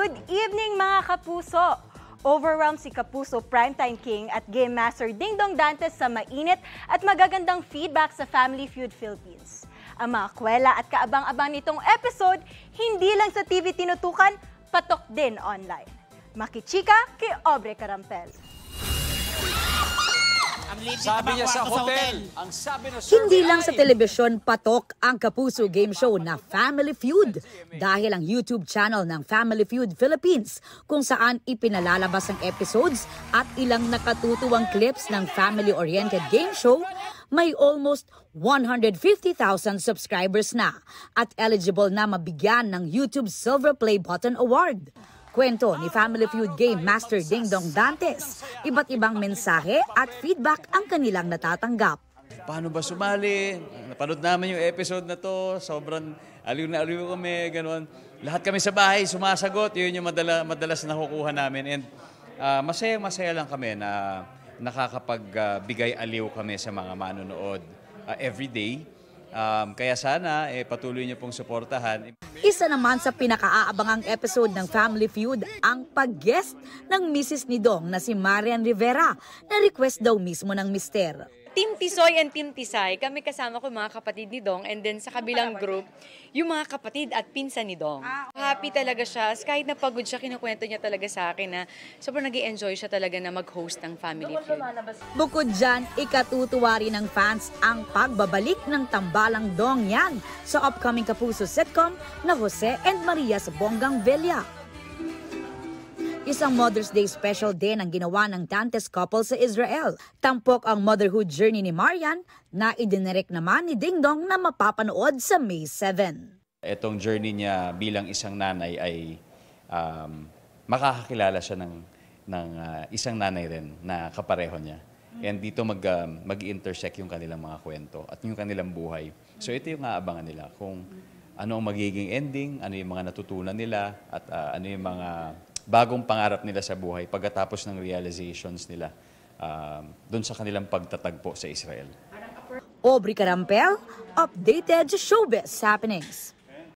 Good evening mga kapuso! Overwhelmed si Kapuso Primetime King at Game Master Dingdong Dantes sa mainit at magagandang feedback sa Family Feud Philippines. Ang mga kwela at kaabang-abang nitong episode, hindi lang sa TV tinutukan, patok din online. Makichika kay Aubrey Carampel. Sabi niya sa hotel, ang sabi na hindi lang sa telebisyon patok ang Kapuso game show na Family Feud dahil ang YouTube channel ng Family Feud Philippines kung saan ipinalalabas ang episodes at ilang nakatutuwang clips ng family-oriented game show may almost 150,000 subscribers na at eligible na mabigyan ng YouTube Silver Play Button Award. Kwento ni Family Feud Game Master Dingdong Dantes, iba't ibang mensahe at feedback ang kanilang natatanggap. Paano ba sumali? Napanood namin yung episode na to, sobrang aliw na aliw kami, ganun. Lahat kami sa bahay sumasagot, yun yung madalas nakukuha namin. And masaya lang kami na nakakapagbigay aliw kami sa mga manonood everyday. Kaya sana patuloy niyo pong suportahan. Isa naman sa pinakaabangang episode ng Family Feud ang pag-guest ng misis ni Dong na si Marian Rivera na request daw mismo ng mister. Team Tisoy and Team Tisay, kami kasama ko mga kapatid ni Dong and then sa kabilang group, yung mga kapatid at pinsan ni Dong. Happy talaga siya. Kahit napagod siya, kinukwento niya talaga sa akin na sobrang nag-i-enjoy siya talaga na mag-host ng Family Feud. Bukod dyan, ikatutuwa rin ng fans ang pagbabalik ng tambalang Dong yan sa upcoming Kapuso sitcom na Jose and Maria Bonggang Velia. Isang Mother's Day special din ang ginawa ng Dantes couple sa Israel. Tampok ang motherhood journey ni Marian na idinirek naman ni Dingdong na mapapanood sa May 7. Itong journey niya bilang isang nanay ay makakakilala siya ng isang nanay rin na kapareho niya. And dito mag-intersect yung kanilang mga kwento at yung kanilang buhay. So ito yung aabangan nila kung ano ang magiging ending, ano yung mga natutunan nila at ano yung mga bagong pangarap nila sa buhay pagkatapos ng realizations nila doon sa kanilang pagtatagpo sa Israel. Aubrey Carampel, updated showbiz happenings.